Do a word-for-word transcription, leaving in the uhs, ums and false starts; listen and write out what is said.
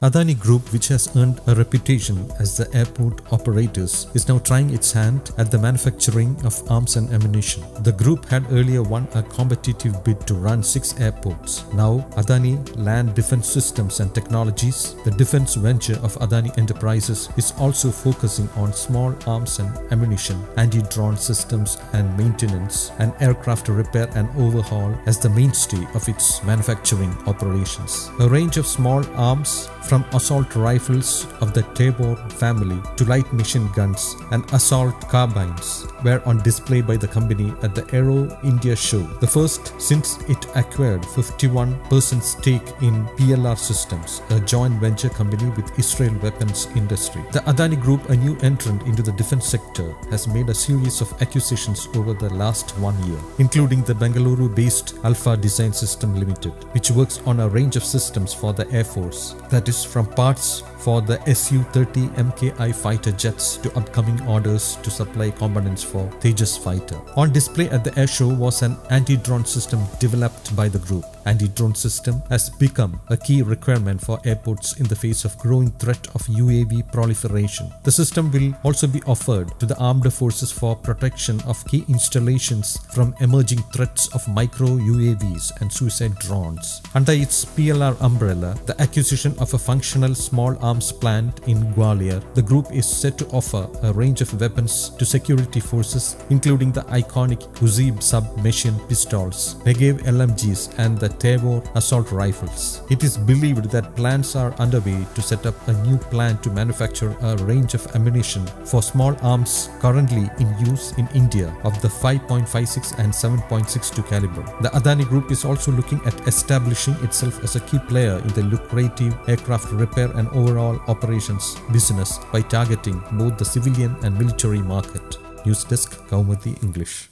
Adani Group, which has earned a reputation as the airport operators, is now trying its hand at the manufacturing of arms and ammunition. The group had earlier won a competitive bid to run six airports. Now, Adani Land Defence Systems and Technologies, the defence venture of Adani Enterprises, is also focusing on small arms and ammunition, anti-drone systems and maintenance, and aircraft repair and overhaul as the mainstay of its manufacturing operations. A range of small arms, from assault rifles of the Tavor family to light machine guns and assault carbines, were on display by the company at the Aero India show, the first since it acquired fifty-one percent stake in P L R Systems, a joint venture company with Israel weapons industry. The Adani Group, a new entrant into the defense sector, has made a series of acquisitions over the last one year, including the Bengaluru-based Alpha Design System Limited, which works on a range of systems for the Air Force, that is from parts for the S U thirty M K I fighter jets to upcoming orders to supply components for Tejas fighter. On display at the air show was an anti-drone system developed by the group. Anti-drone system has become a key requirement for airports in the face of growing threat of U A V proliferation. The system will also be offered to the armed forces for protection of key installations from emerging threats of micro U A Vs and suicide drones. Under its P L R umbrella, the acquisition of a functional small arms plant in Gwalior, the group is set to offer a range of weapons to security forces, including the iconic Uzi submachine pistols, Negev L M Gs, and the Tavor assault rifles. It is believed that plans are underway to set up a new plant to manufacture a range of ammunition for small arms currently in use in India of the five point five six and seven point six two caliber. The Adani Group is also looking at establishing itself as a key player in the lucrative aircraft repair and overall operations business by targeting both the civilian and military market. News Desk, Kaumudi English.